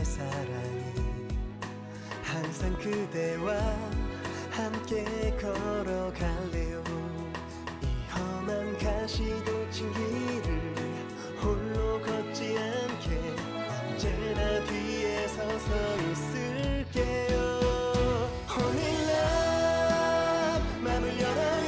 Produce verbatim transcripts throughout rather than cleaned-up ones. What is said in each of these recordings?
나의 사랑이 항상 그대와 함께 걸어갈래요. 이 험한 가시도친 길을 홀로 걷지 않게 언제나 뒤에 서서 있을게요. Only love 마음을 열어요.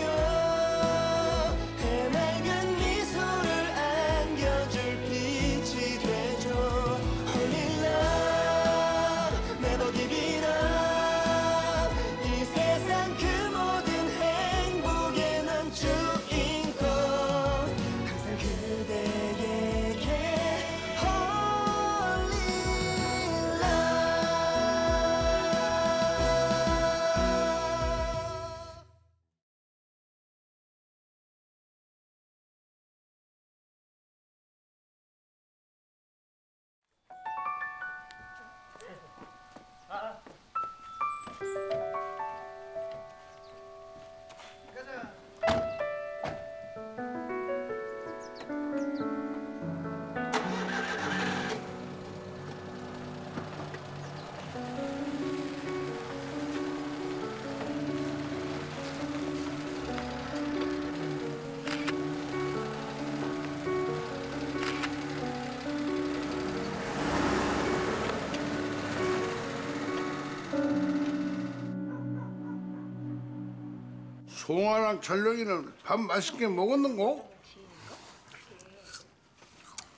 동아랑 철룡이는 밥 맛있게 먹었는고?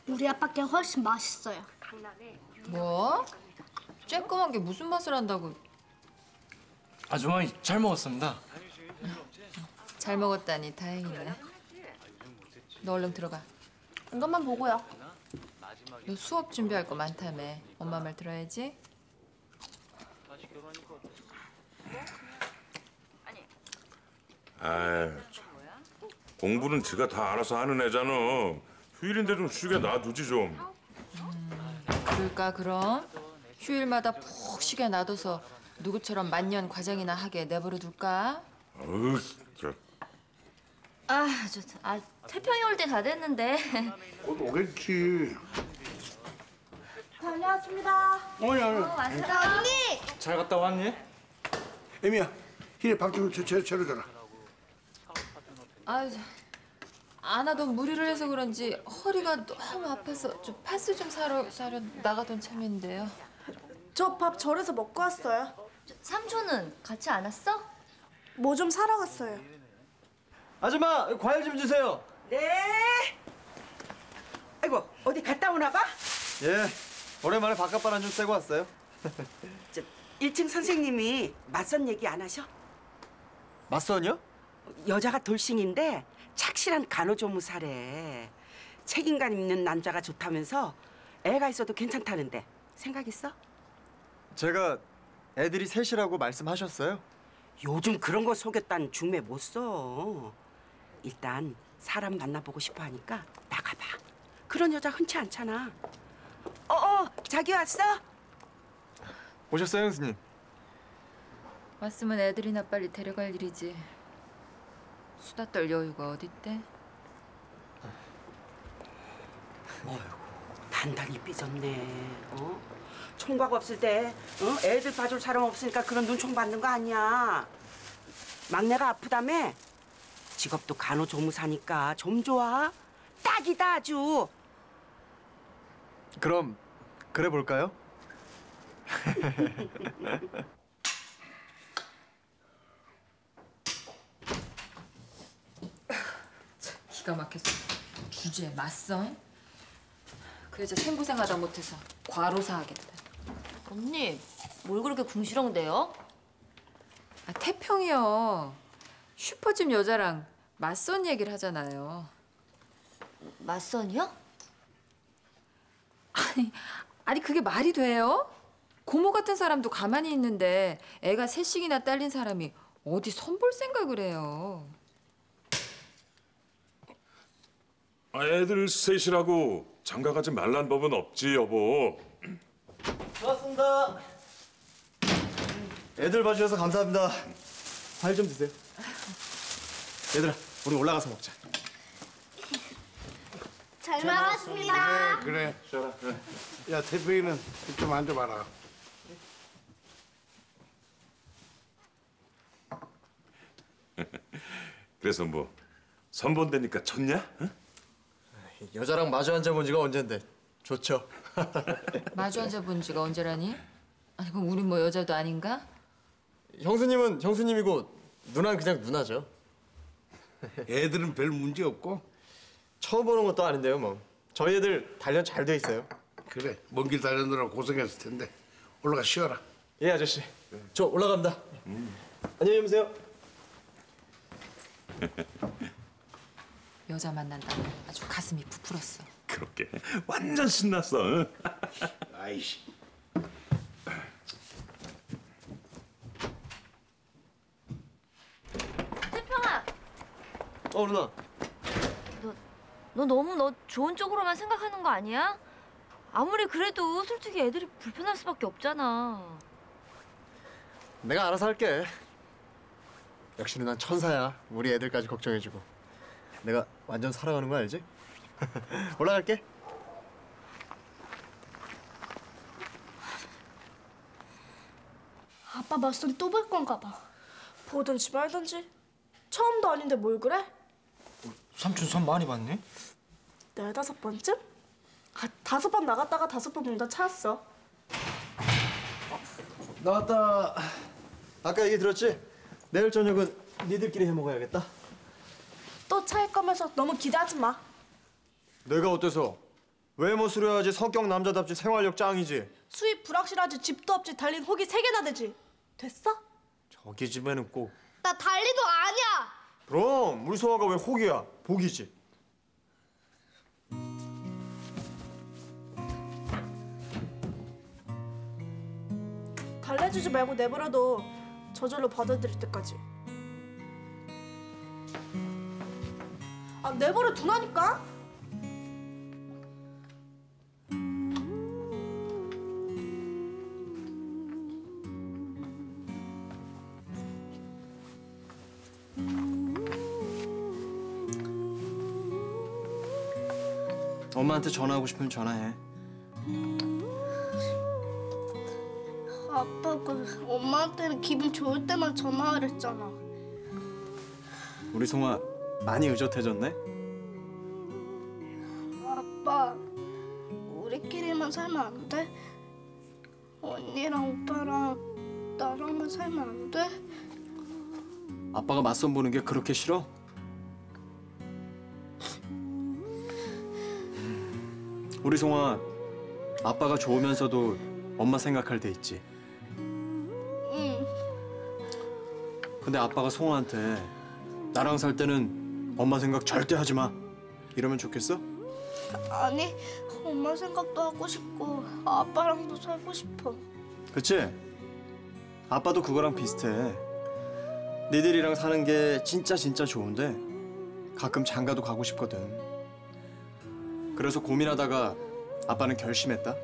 우리 아빠께 훨씬 맛있어요. 뭐? 쬐끄만 게 무슨 맛을 한다고? 아주머니 잘 먹었습니다. 잘 먹었다니 다행이네. 너 얼른 들어가. 이것만 보고요. 너 수업 준비할 거 많다며. 엄마 말 들어야지. 아이, 공부는 지가 다 알아서 하는 애잖아. 휴일인데 좀 쉬게 놔두지 좀. 음, 그럴까 그럼? 휴일마다 푹 쉬게 놔둬서 누구처럼 만년 과장이나 하게 내버려 둘까? 어휴, 저... 아, 저... 아, 태평이 올 때 다 됐는데. 곧 오겠지. 다녀왔습니다. 어이, 어이. 어, 왔다. 언니! 잘 갔다 왔니? 애미야, 희네 밥 좀 채로 줘라. 아유, 안 하던 무리를 해서 그런지 허리가 너무 아파서 좀 파스 좀 사러, 사러 나가던 참인데요. 저 밥 절에서 먹고 왔어요. 저, 삼촌은 같이 안 왔어? 뭐 좀 사러 갔어요. 아줌마, 과일 좀 주세요. 네. 아이고, 어디 갔다 오나 봐? 예, 오랜만에 바깥바람 좀 쐬고 왔어요. 저, 일 층 선생님이 맞선 얘기 안 하셔? 맞선이요? 여자가 돌싱인데 착실한 간호조무사래. 책임감 있는 남자가 좋다면서 애가 있어도 괜찮다는데 생각 있어? 제가 애들이 셋이라고 말씀하셨어요? 요즘 그런 거 속였다는 중매 못 써. 일단 사람 만나보고 싶어 하니까 나가봐. 그런 여자 흔치 않잖아. 어어, 자기 왔어? 오셨어요, 형수님? 왔으면 애들이나 빨리 데려갈 일이지. 수다 떨 여유가 어딨대? 어이구, 단단히 삐졌네. 어? 총각 없을 때 어? 애들 봐줄 사람 없으니까 그런 눈총 받는 거 아니야. 막내가 아프다며? 직업도 간호조무사니까 좀 좋아? 딱이다 아주. 그럼 그래 볼까요? 기가 막혔어. 주제에 맞선? 그 여자 생고생하다 못해서 과로사 하겠다. 언니, 뭘 그렇게 궁시렁대요? 아, 태평이요. 슈퍼집 여자랑 맞선 얘기를 하잖아요. 맞선이요? 아니, 아니 그게 말이 돼요? 고모 같은 사람도 가만히 있는데 애가 셋씩이나 딸린 사람이 어디 선볼 생각을 해요. 애들 셋이라고 장가가지 말란 법은 없지, 여보. 좋았습니다. 애들 봐주셔서 감사합니다. 과일 좀 드세요. 얘들아, 우리 올라가서 먹자. 잘 먹었습니다. 그래, 그래. 그래. 야, 태평이는 좀 앉아봐라. 그래서 뭐 선본대니까 쳤냐? 응? 여자랑 마주 앉아본 지가 언젠데 좋죠. 마주 앉아본 지가 언제라니? 아니 그럼 우린 뭐 여자도 아닌가? 형수님은 형수님이고 누나는 그냥 누나죠. 애들은 별 문제 없고? 처음 보는 것도 아닌데요 뭐. 저희 애들 단련 잘 돼 있어요. 그래, 먼 길 단련으로 고생했을 텐데 올라가 쉬어라. 예 아저씨, 저 올라갑니다. 음. 안녕히 계세요. 여자 만난다고 아주 가슴이 부풀었어. 그렇게 완전 신났어. 응? 아이씨. 태평아. 어 누나. 너, 너 너무 너 좋은 쪽으로만 생각하는 거 아니야? 아무리 그래도 솔직히 애들이 불편할 수밖에 없잖아. 내가 알아서 할게. 역시 누난 천사야. 우리 애들까지 걱정해주고. 내가 완전 사랑하는 거 알지? 올라갈게. 아빠 맞소리 또 볼 건가 봐. 보든지 말든지. 처음도 아닌데 뭘 그래? 어, 삼촌 선 많이 봤네? 네다섯 번쯤? 아, 다섯 번 나갔다가 다섯 번 문다 찾았어. 어, 나왔다. 아까 얘기 들었지? 내일 저녁은 니들끼리 해먹어야겠다. 또 차일 거면서 너무 기대하지 마. 내가 어때서? 외모 수려하지, 성격 남자답지, 생활력 짱이지. 수입 불확실하지, 집도 없지, 달린 혹이 세 개나 되지. 됐어? 저기 집에는 꼭. 나 달리도 아니야. 그럼 우리 소아가 왜 혹이야? 복이지. 달래주지 말고 내버려둬. 저절로 받아들일 때까지. 아, 내버려 두라니까. 엄마한테 전화하고 싶으면 전화해. 아빠가 엄마한테는 기분 좋을 때만 전화하랬잖아. 우리 송아 많이 의젓해졌네? 아빠, 우리끼리만 살면 안 돼? 언니랑 오빠랑 나랑만 살면 안 돼? 아빠가 맞선 보는 게 그렇게 싫어? 우리 송아, 아빠가 좋으면서도 엄마 생각할 때 있지? 근데 아빠가 송아한테 나랑 살 때는 엄마 생각 절대 하지 마 이러면 좋겠어? 아니, 엄마 생각도 하고 싶고 아빠랑도 살고 싶어. 그치? 아빠도 그거랑 비슷해. 니들이랑 사는 게 진짜 진짜 좋은데 가끔 장가도 가고 싶거든. 그래서 고민하다가 아빠는 결심했다.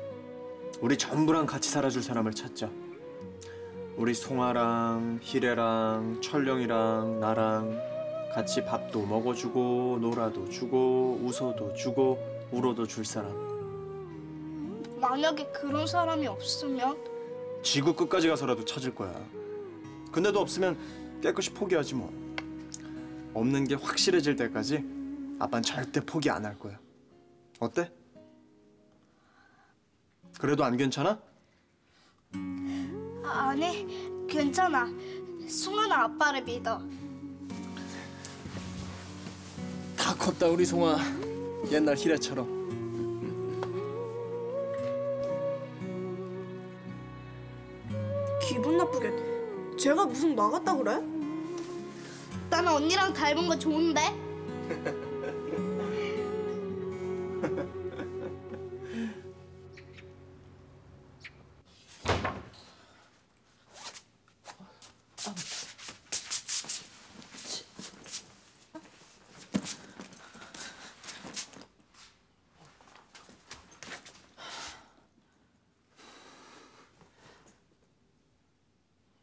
우리 전부랑 같이 살아줄 사람을 찾자. 우리 송아랑 희래랑 철령이랑 나랑 같이 밥도 먹어주고 놀아도 주고 웃어도 주고 울어도 줄 사람. 만약에 그런 사람이 없으면? 지구 끝까지 가서라도 찾을 거야. 근데도 없으면 깨끗이 포기하지 뭐. 없는 게 확실해질 때까지 아빠는 절대 포기 안 할 거야. 어때? 그래도 안 괜찮아? 아니, 괜찮아. 송아는 아빠를 믿어. 다 컸다, 우리 송아. 옛날 희래처럼. 기분 나쁘게. 쟤가 무슨 나갔다 그래? 나는 언니랑 닮은 거 좋은데?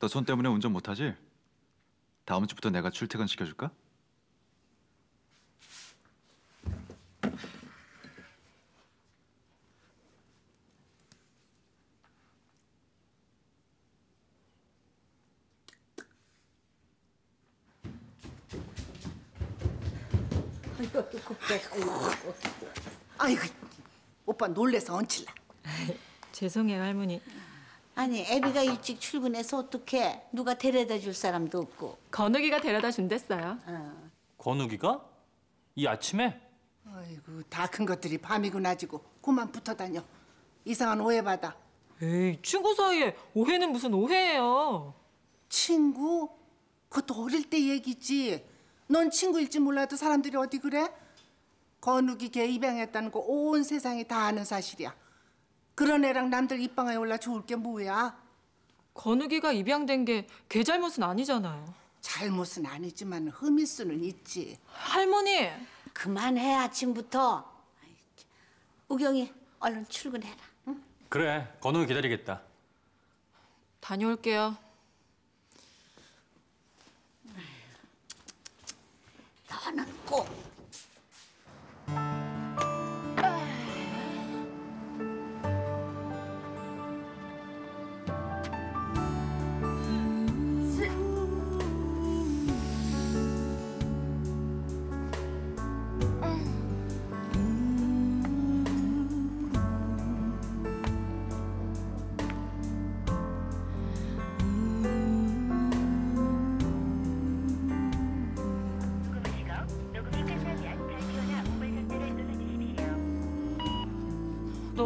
너 손 때문에 운전 못하지? 다음 주부터 내가 출퇴근 시켜줄까? 아이고, 아이고, 아이고. 아이고, 오빠 놀래서 얹힐라. 죄송해요, 할머니. 아니, 애비가 일찍 출근해서 어떡해. 누가 데려다 줄 사람도 없고. 건욱이가 데려다 준댔어요. 어. 건욱이가? 이 아침에? 아이고, 다 큰 것들이 밤이고 낮이고 그만 붙어 다녀. 이상한 오해받아. 에이, 친구 사이에 오해는 무슨 오해예요. 친구? 그것도 어릴 때 얘기지. 넌 친구일지 몰라도 사람들이 어디 그래? 건욱이 걔 입양했다는 거 온 세상이 다 아는 사실이야. 그런 애랑 남들 입방에 올라 좋을 게 뭐야? 건욱이가 입양된 게 걔 잘못은 아니잖아요. 잘못은 아니지만 흠일 수는 있지. 할머니! 그만해, 아침부터. 우경이, 얼른 출근해라. 응? 그래, 건욱이 기다리겠다. 다녀올게요. 너는 꼭. 너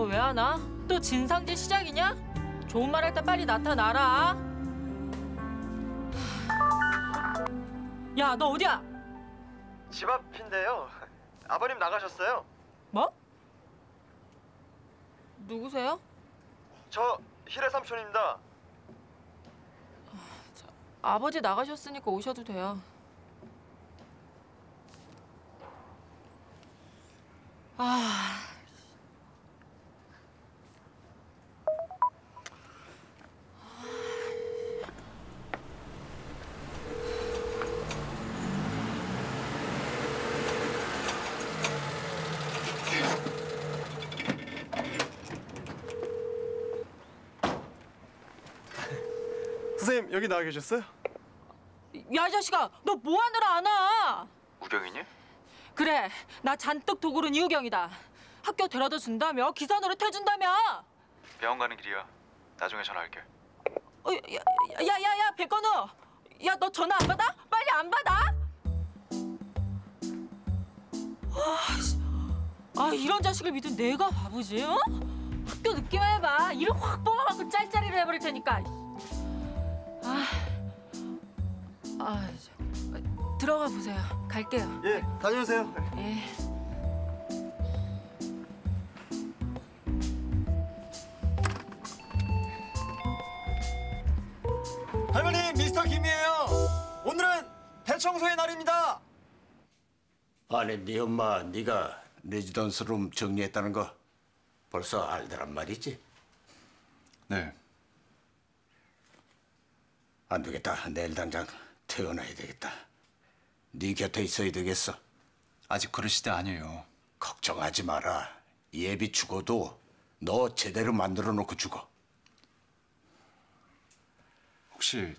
왜 안 와? 또 진상짓 시작이냐? 좋은 말 할 때 빨리 나타나라. 야, 너 어디야? 집 앞인데요. 아버님 나가셨어요. 뭐? 누구세요? 저 희래 삼촌입니다. 저, 아버지 나가셨으니까 오셔도 돼요. 아... 선생님, 여기 나와 계셨어요? 야, 이 자식아! 너 뭐하느라 안 와? 우경이니? 그래, 나 잔뜩 도구른 이우경이다. 학교 데려다 준다며, 기사 노릇 해준다며! 병원 가는 길이야. 나중에 전화할게. 어, 야, 야, 야, 야, 백건우! 야, 너 전화 안 받아? 빨리 안 받아! 아, 이런 자식을 믿은 내가 바보지, 어? 학교 늦기만 해봐. 일을 확 뽑아갖고 짤짤이를 해버릴 테니까. 아, 아, 저, 들어가 보세요. 갈게요. 예, 다녀오세요. 예. 할머니, 미스터 김이에요. 오늘은 대청소의 날입니다. 아니, 네 엄마, 네가 레지던스 룸 정리했다는 거 벌써 알더란 말이지? 네. 안 되겠다. 내일 당장 퇴원해야 되겠다. 네 곁에 있어야 되겠어. 아직 그럴 시대 아니에요. 걱정하지 마라. 예비 죽어도 너 제대로 만들어 놓고 죽어. 혹시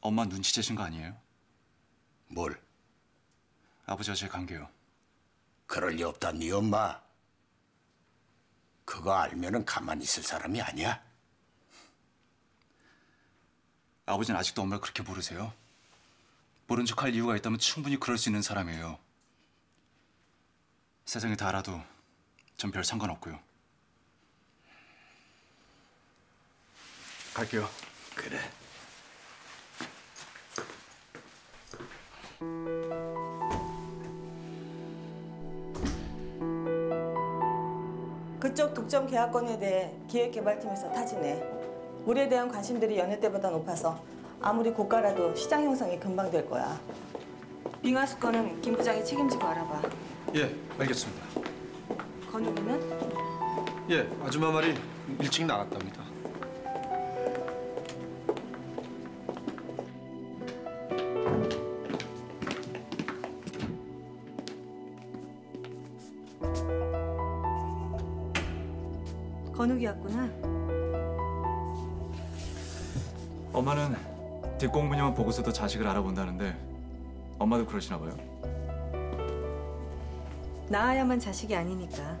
엄마 눈치채신 거 아니에요? 뭘? 아버지와 제 관계요. 그럴 리 없다, 네 엄마. 그거 알면은 가만히 있을 사람이 아니야. 아버지는 아직도 엄마를 그렇게 모르세요? 모른 척할 이유가 있다면 충분히 그럴 수 있는 사람이에요. 세상이 다 알아도 전 별 상관없고요. 갈게요. 그래. 그쪽 독점 계약권에 대해 기획개발팀에서 타진해. 우리에 대한 관심들이 연애 때보다 높아서 아무리 고가라도 시장 형성이 금방 될 거야. 빙하수 건은 김 부장이 책임지고 알아봐. 예, 알겠습니다. 건우기는? 예, 아줌마 말이 일찍 나갔답니다. 건우기였구나. 엄마는 뒷공문이만 보고서도 자식을 알아본다는데 엄마도 그러시나 봐요? 낳아야만 자식이 아니니까.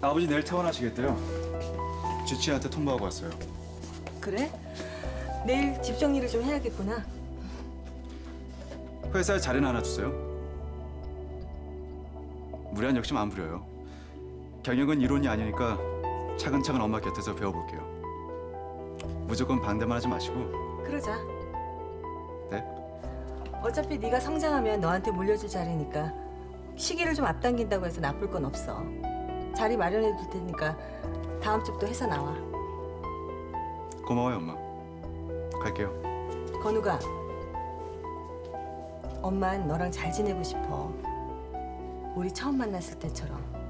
아버지 내일 퇴원하시겠대요. 지치한테 통보하고 왔어요. 그래? 내일 집 정리를 좀 해야겠구나. 회사에 자리는 하나 주세요. 무리한 욕심 안 부려요. 경영은 이론이 아니니까 차근차근 엄마 곁에서 배워볼게요. 무조건 반대만 하지 마시고. 그러자. 네? 어차피 네가 성장하면 너한테 물려줄 자리니까 시기를 좀 앞당긴다고 해서 나쁠 건 없어. 자리 마련해 둘 테니까 다음 주부터 회사 나와. 고마워요, 엄마. 갈게요. 건우가, 엄만 너랑 잘 지내고 싶어. 우리 처음 만났을 때처럼.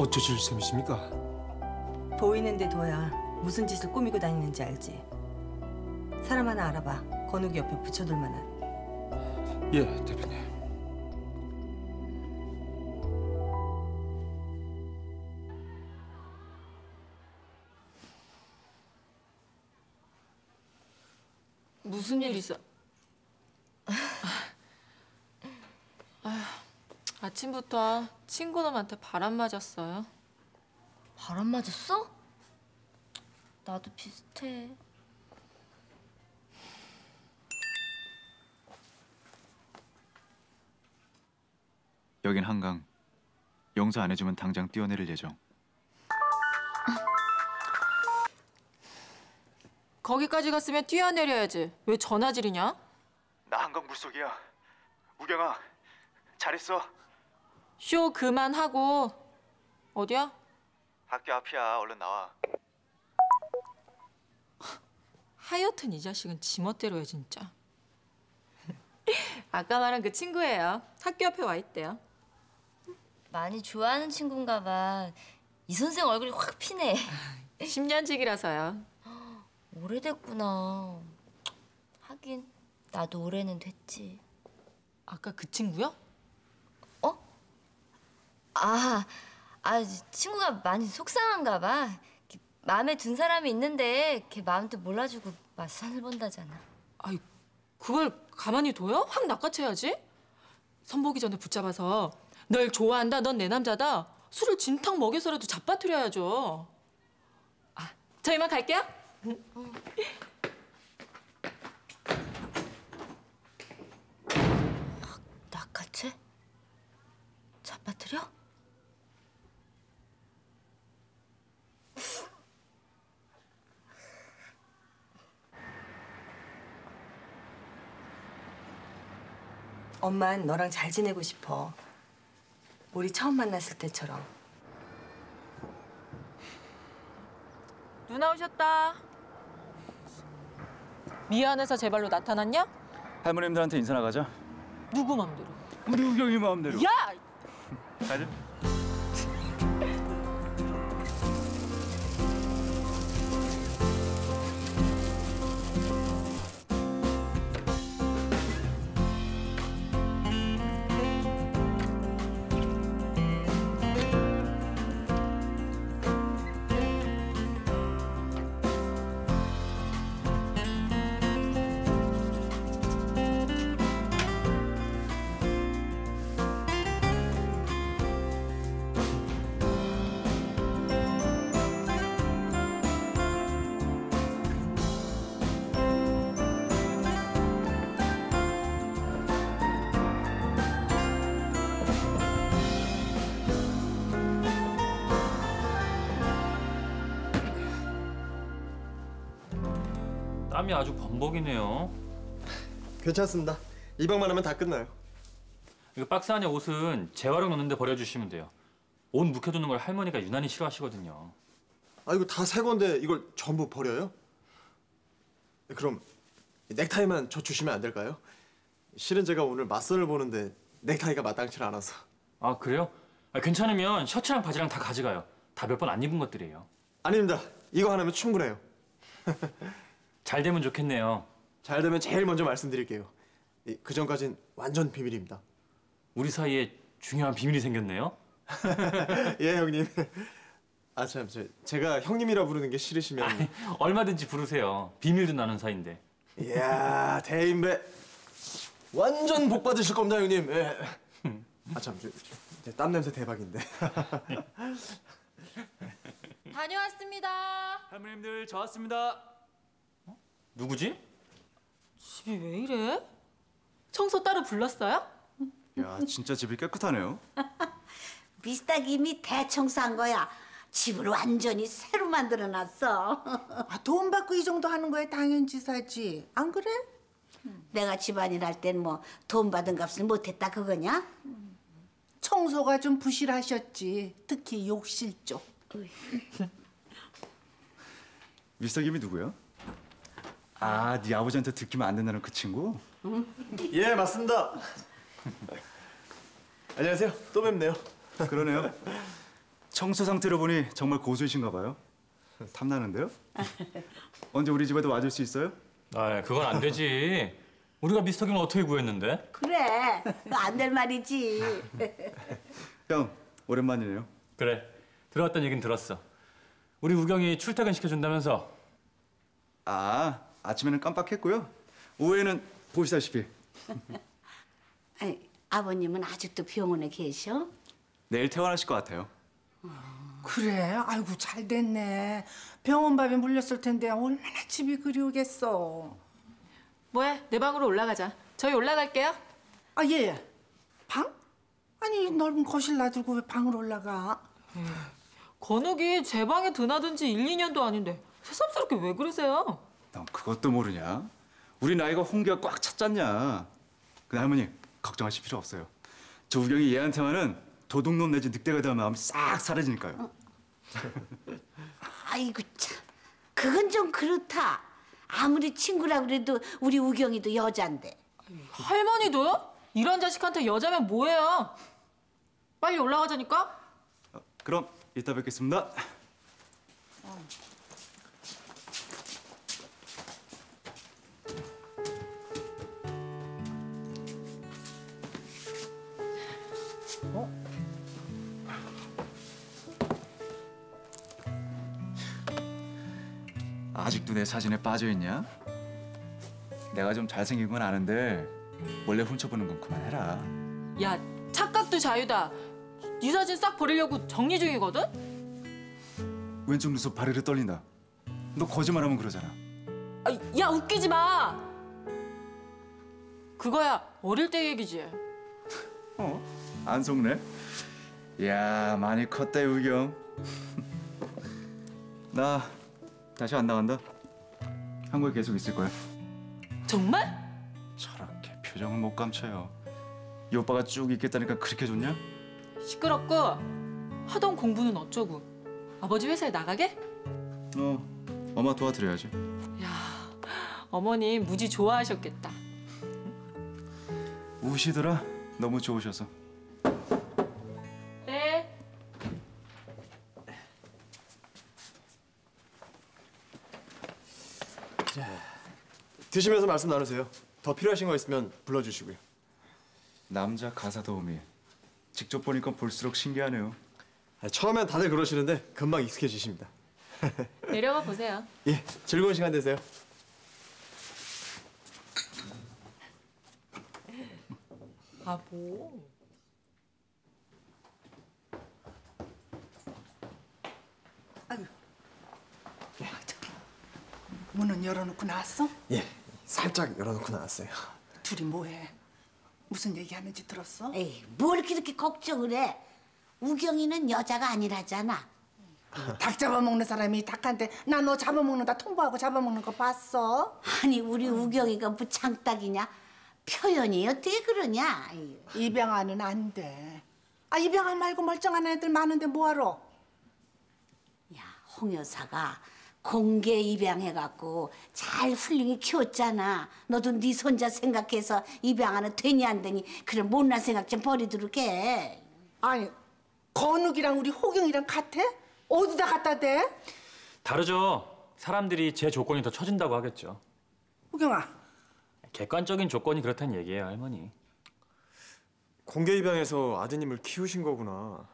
어쩌실 셈이십니까? 보이는데 둬야 무슨 짓을 꾸미고 다니는지 알지? 사람 하나 알아봐. 건욱이 옆에 붙여둘 만한. 예, 대표님. 무슨 일 있어? 아침부터 친구놈한테 바람 맞았어요. 바람 맞았어? 나도 비슷해. 여긴 한강. 용서 안 해주면 당장 뛰어내릴 예정. 거기까지 갔으면 뛰어내려야지. 왜 전화질이냐? 나 한강 물속이야. 우경아, 잘 있어? 쇼 그만하고. 어디야? 학교 앞이야. 얼른 나와. 하여튼 이 자식은 지멋대로야 진짜. 아까 말한 그 친구예요. 학교 앞에 와 있대요. 많이 좋아하는 친구인가 봐. 이 선생 얼굴이 확 피네. 십 년직이라서요. 오래됐구나. 하긴 나도 오래는 됐지. 아까 그 친구요? 아, 아, 친구가 많이 속상한가 봐. 마음에 든 사람이 있는데 걔 마음도 몰라주고 맞선을 본다잖아. 아이, 그걸 가만히 둬요? 확 낚아채야지. 선보기 전에 붙잡아서 널 좋아한다, 넌 내 남자다. 술을 진탕 먹여서라도 잡아뜨려야죠. 아, 저 이만 갈게요. 응. 응. 확 낚아채? 잡아뜨려? 엄만 너랑 잘 지내고 싶어. 우리 처음 만났을 때처럼. 누나 오셨다. 미안해서 제 발로 나타났냐? 할머님들한테 인사 나가자. 누구 마음대로? 우리 우경이 마음대로. 야! 가자. 땀이 아주 범벅이네요. 괜찮습니다. 이박만 하면 다 끝나요. 이거 박스 안에 옷은 재활용 넣는 데 버려주시면 돼요. 옷 묵혀두는 걸 할머니가 유난히 싫어하시거든요. 아, 이거 다 새 건데 이걸 전부 버려요? 그럼 넥타이만 저 주시면 안 될까요? 실은 제가 오늘 맞선을 보는데 넥타이가 마땅치 않아서. 아, 그래요? 아, 괜찮으면 셔츠랑 바지랑 다 가져가요. 다 몇 번 안 입은 것들이에요. 아닙니다. 이거 하나면 충분해요. 잘 되면 좋겠네요. 잘 되면 제일 먼저 말씀드릴게요. 그 전까진 완전 비밀입니다. 우리 사이에 중요한 비밀이 생겼네요. 예, 형님. 아, 참, 저, 제가 형님이라 부르는 게 싫으시면 아니, 얼마든지 부르세요. 비밀도 나눈 사이인데. 이야, 대인배. 완전 복 받으실 겁니다, 형님. 예. 아, 참, 저, 저, 땀 냄새 대박인데. 다녀왔습니다. 할머님들, 저 왔습니다. 어? 누구지? 집이 왜 이래? 청소 따로 불렀어요? 야, 진짜 집이 깨끗하네요. 미스닥 이미 대청소한 거야. 집을 완전히 새로 만들어놨어. 아, 돈 받고 이 정도 하는 거야 당연지사지. 안 그래? 응. 내가 집안일 할 땐 뭐 돈 받은 값을 못했다 그거냐? 응. 청소가 좀 부실하셨지. 특히 욕실 쪽. 미스닥님이 누구야? 아, 네 아버지한테 듣기면 안 된다는 그 친구? 응. 예, 맞습니다. 안녕하세요. 또 뵙네요. 그러네요. 청소 상태로 보니 정말 고수이신가 봐요. 탐나는데요? 언제 우리 집에도 와줄 수 있어요? 아, 그건 안 되지. 우리가 미스터김을 어떻게 구했는데? 그래, 안 될 말이지. 형, 오랜만이네요. 그래, 들어왔던 얘긴 들었어. 우리 우경이 출퇴근 시켜준다면서? 아, 아침에는 깜빡했고요. 오후에는 보시다시피. 아니, 아버님은 아직도 병원에 계셔? 내일 퇴원하실 것 같아요. 그래? 아이고, 잘 됐네. 병원 밥에 물렸을 텐데 얼마나 집이 그리우겠어. 뭐해? 내 방으로 올라가자. 저희 올라갈게요. 아, 예, 예. 방? 아니, 넓은 거실 놔두고 왜 방으로 올라가? 에이, 건욱이 제 방에 드나든 지 일, 이 년도 아닌데 새삼스럽게 왜 그러세요? 넌 그것도 모르냐? 우리 나이가 홍기가 꽉 찼잖냐. 근데 할머니, 걱정하실 필요 없어요. 저 우경이 얘한테만은 도둑놈 내지 늑대가 되면 마음이 싹 사라지니까요. 아이고 참, 그건 좀 그렇다. 아무리 친구라 그래도 우리 우경이도 여잔데. 할머니도요? 이런 자식한테 여자면 뭐예요? 빨리 올라가자니까. 어, 그럼 이따 뵙겠습니다. 어. 어? 아직도 내 사진에 빠져있냐? 내가 좀 잘생긴 건 아는데 몰래 훔쳐보는 건 그만해라. 야, 착각도 자유다. 네 사진 싹 버리려고 정리 중이거든? 왼쪽 눈썹 바르르 떨린다. 너 거짓말하면 그러잖아. 아, 야, 웃기지 마. 그거야 어릴 때 얘기지. 어? 안 속네? 이야, 많이 컸다, 우경. 나 다시 안 나간다. 한국에 계속 있을 거야. 정말? 저렇게 표정을 못 감춰요. 이 오빠가 쭉 있겠다니까 그렇게 좋냐? 시끄럽고, 하던 공부는 어쩌고. 아버지 회사에 나가게? 어, 엄마 도와드려야지. 야, 어머님 무지 좋아하셨겠다. 우시더라, 너무 좋으셔서. 네. 드시면서 말씀 나누세요. 더 필요하신 거 있으면 불러주시고요. 남자 가사 도우미. 직접 보니까 볼수록 신기하네요. 아니, 처음엔 다들 그러시는데 금방 익숙해지십니다. 내려가 보세요. 예, 즐거운 시간 되세요. 아, 뭐. 아유. 예. 문은 열어놓고 나왔어? 예, 살짝 열어놓고 나왔어요. 둘이 뭐해? 무슨 얘기하는지 들었어? 에이, 뭘 그렇게 걱정을 해? 우경이는 여자가 아니라잖아. 닭 잡아먹는 사람이 닭한테 나 너 잡아먹는다 통보하고 잡아먹는 거 봤어? 아니, 우리 음. 우경이가 뭐 장닭이냐? 표현이 어떻게 그러냐? 입양아는 안 돼. 아, 입양아 말고 멀쩡한 애들 많은데 뭐하러? 야, 홍 여사가 공개 입양해갖고 잘 훌륭히 키웠잖아. 너도 네 손자 생각해서 입양하는 되니 안 되니 그런 못난 생각 좀 버리도록 해. 아니, 건욱이랑 우리 호경이랑 같아? 어디다 갖다 대? 다르죠. 사람들이 제 조건이 더 처진다고 하겠죠. 호경아. 객관적인 조건이 그렇단 얘기예요, 할머니. 공개 입양해서 아드님을 키우신 거구나.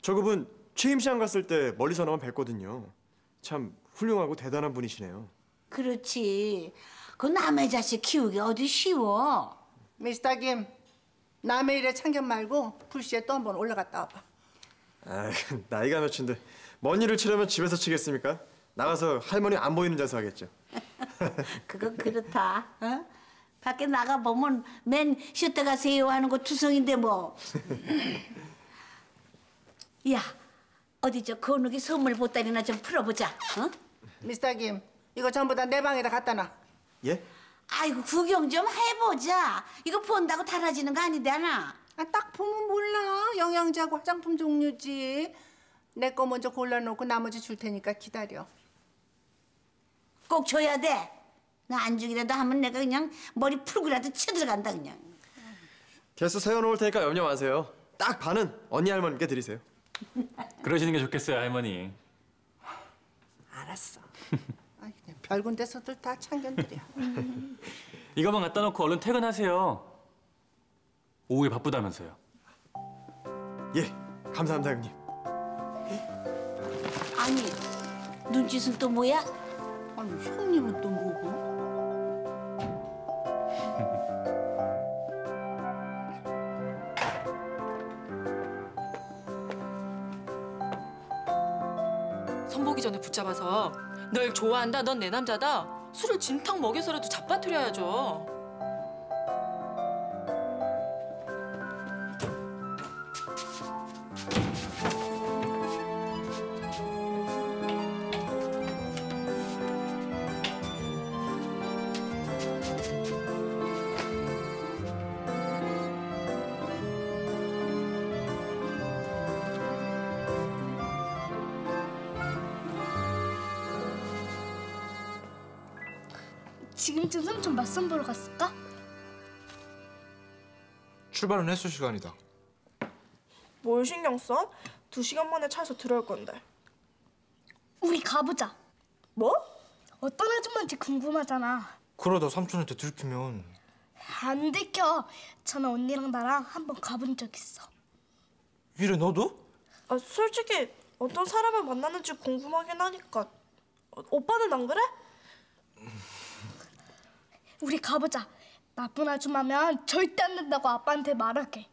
저 그분 취임식 안 갔을 때 멀리서나만 뵀거든요. 참 훌륭하고 대단한 분이시네요. 그렇지. 그 남의 자식 키우기 어디 쉬워. 미스터 김, 남의 일에 참견 말고 불시에 또 한 번 올라갔다 와봐. 아, 나이가 몇인데 먼 일을 치려면 집에서 치겠습니까? 나가서 할머니 안 보이는 데서 하겠죠. 그건 그렇다. 어? 밖에 나가보면 맨 쉬었다 가세요 하는 거 투성인데 뭐. 야, 어디 저 건우기 선물 보따리나 좀 풀어보자. 어? 미스터 김, 이거 전부 다 내 방에다 갖다 놔. 예? 아이고, 구경 좀 해보자. 이거 본다고 달라지는 거 아니잖아. 아, 딱 보면 몰라. 영양제하고 화장품 종류지. 내 거 먼저 골라놓고 나머지 줄 테니까 기다려. 꼭 줘야 돼. 나 안 주기라도 하면 내가 그냥 머리 풀고라도 쳐들어간다 그냥. 개수 세워놓을 테니까 염려 마세요. 딱 반은 언니 할머니께 드리세요. 그러시는 게 좋겠어요, 할머니. 알았어. 아이, 그냥 별군 데서들 다 참견들이야. 이거만 갖다 놓고 얼른 퇴근하세요. 오후에 바쁘다면서요. 예, 감사합니다, 형님. 아니, 눈짓은 또 뭐야? 아니, 형님은 또 뭐고? 선보기 전에 붙잡아서 널 좋아한다, 넌 내 남자다. 술을 진탕 먹여서라도 잡아뜨려야죠. 지금쯤 삼촌 맞선 보러 갔을까? 출발은 횟수 시간이다. 뭘 신경 써? 두 시간 만에 차에서 들어올 건데. 우리 가보자. 뭐? 어떤 아줌마인지 궁금하잖아. 그러다 삼촌한테 들키면. 안 들켜. 전에 언니랑 나랑 한번 가본 적 있어. 이래 너도? 아, 솔직히 어떤 사람을 만나는지 궁금하긴 하니까. 어, 오빠는 안 그래? 우리 가보자. 나쁜 아줌마면 절대 안 된다고 아빠한테 말할게.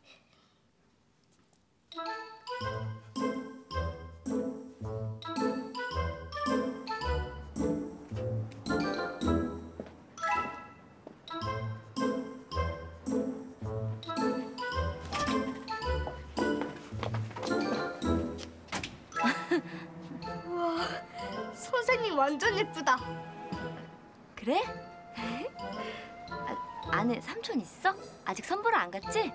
우와, 선생님 완전 예쁘다. 그래? 안에 삼촌 있어? 아직 선보러 안 갔지?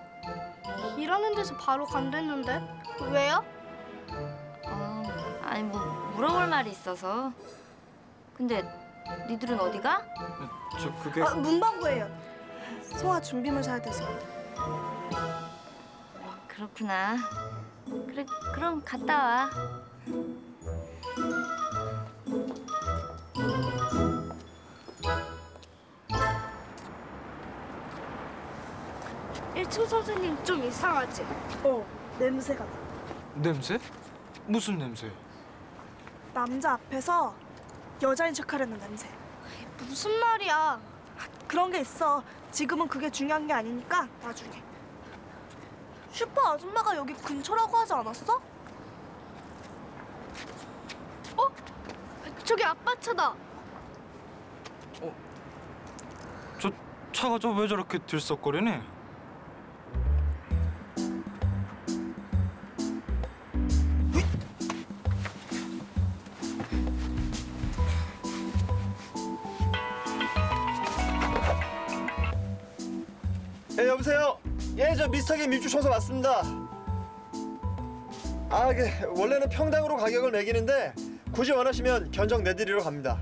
일하는 데서 바로 간댔는데. 왜요? 어, 아니 뭐 물어볼 말이 있어서. 근데 니들은 어디가? 저 그게... 아, 문방구예요. 소아 준비물 사야 돼서. 그렇구나. 그래, 그럼 갔다 와. 일 층 선생님 좀 이상하지? 어, 냄새가 나. 냄새? 무슨 냄새? 남자 앞에서 여자인 척하려는 냄새. 무슨 말이야. 그런 게 있어. 지금은 그게 중요한 게 아니니까 나중에. 슈퍼 아줌마가 여기 근처라고 하지 않았어? 어? 저기 아빠 차다. 어? 저 차가 저 왜 저렇게 들썩거리니? 여보세요? 예, 저 미스터 김 입주 청소 왔습니다. 아, 그 원래는 평당으로 가격을 매기는데 굳이 원하시면 견적 내드리러 갑니다.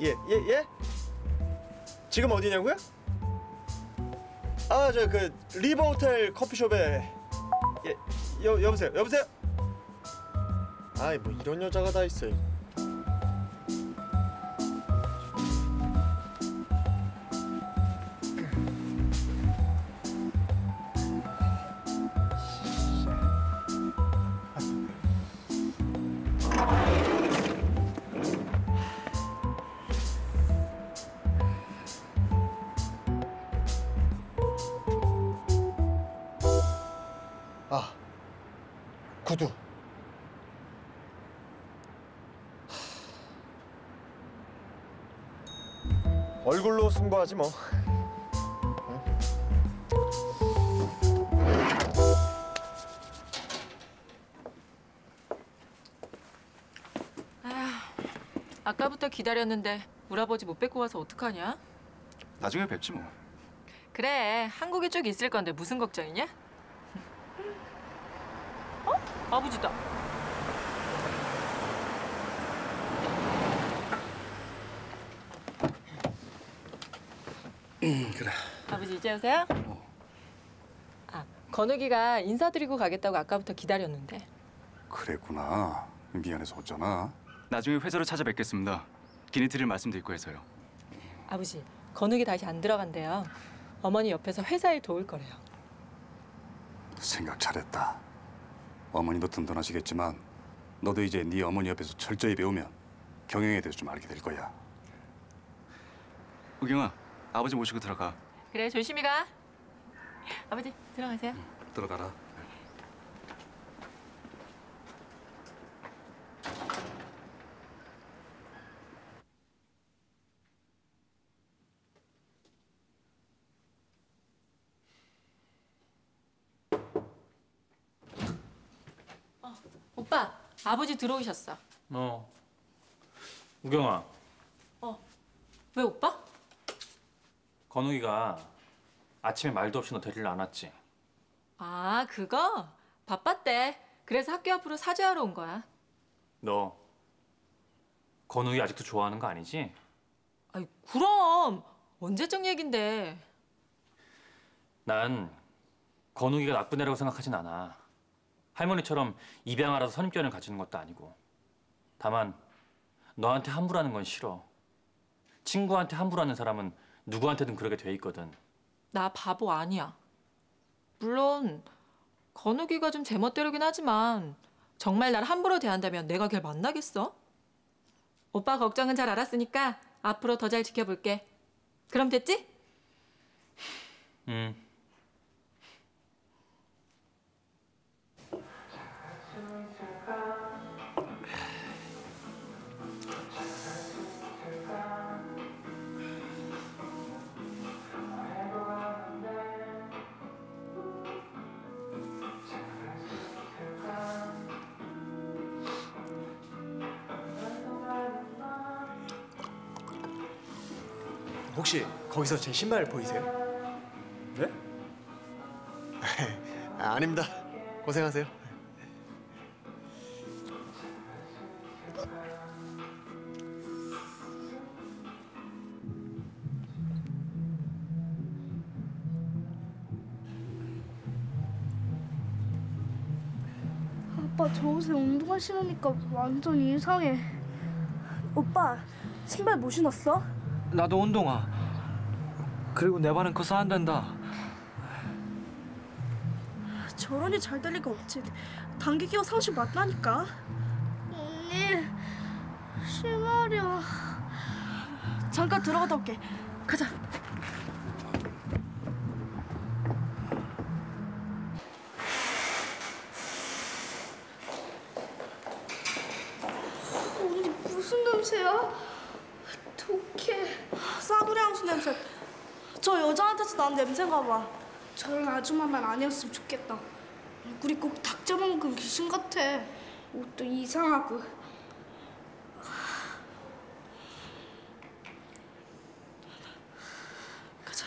예, 예, 예? 지금 어디냐고요? 아, 저 그 리버 호텔 커피숍에. 예, 여, 여보세요? 여보세요? 아이, 뭐 이런 여자가 다 있어요. 구두. 얼굴로 승부하지 뭐. 아까부터 기다렸는데 우리 아버지 못 뵙고 와서 어떡하냐? 나중에 뵙지 뭐. 그래, 한국에 쭉 있을 건데 무슨 걱정이냐? 어? 아버지다. 음, 그래. 아버지 이제 오세요? 어. 아, 건욱이가 인사드리고 가겠다고 아까부터 기다렸는데. 그랬구나. 미안해서 어쩌나. 나중에 회사로 찾아뵙겠습니다. 기니트릴 말씀드리고 해서요. 아버지, 건욱이 다시 안 들어간대요. 어머니 옆에서 회사에 도울 거래요. 생각 잘했다. 어머니도 든든하시겠지만 너도 이제 네 어머니 옆에서 철저히 배우면 경영에 대해서 좀 알게 될 거야. 우경아, 아버지 모시고 들어가. 그래, 조심히 가. 아버지, 들어가세요. 응, 들어가라. 오빠, 아버지 들어오셨어. 어. 우경아. 어. 왜 오빠? 건욱이가 아침에 말도 없이 너 데리러 안 왔지? 아, 그거? 바빴대. 그래서 학교 앞으로 사죄하러 온 거야. 너 건욱이 아직도 좋아하는 거 아니지? 아이, 그럼. 언제적 얘긴데. 난 건욱이가 나쁜 애라고 생각하진 않아. 할머니처럼 입양하라서 선입견을 가지는 것도 아니고. 다만 너한테 함부로 하는 건 싫어. 친구한테 함부로 하는 사람은 누구한테든 그렇게 돼 있거든. 나 바보 아니야. 물론 건욱이가 좀 제멋대로긴 하지만 정말 날 함부로 대한다면 내가 걔 만나겠어? 오빠 걱정은 잘 알았으니까 앞으로 더 잘 지켜볼게. 그럼 됐지? 응. 혹시 거기서 제 신발 보이세요? 네? 아, 아닙니다. 고생하세요. 아빠, 저 옷에 운동화 신으니까 완전 이상해. 오빠, 신발 뭐 신었어? 나도 운동화. 그리고 내 발은 커서 안 된다. 저런이 잘 될 리가 없지. 당기기와 상식 맞다니까. 언니, 실마리야. 잠깐 들어갔다 올게. 가자. 언니, 무슨 냄새야? 독해. 싸구려 향수 냄새. 저 여자한테서 난 냄새인가 봐. 저런 아줌마만 아니었으면 좋겠다. 얼굴이 꼭 닭 잡아먹은 귀신 같아. 옷도 이상하고. 가자.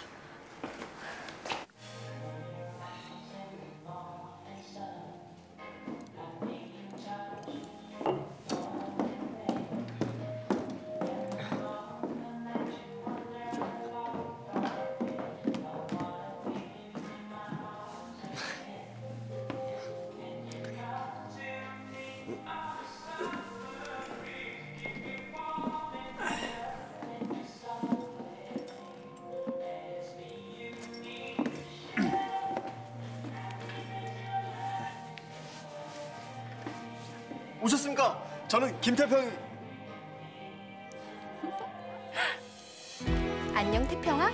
오셨습니까? 저는 김태평. 안녕 태평아.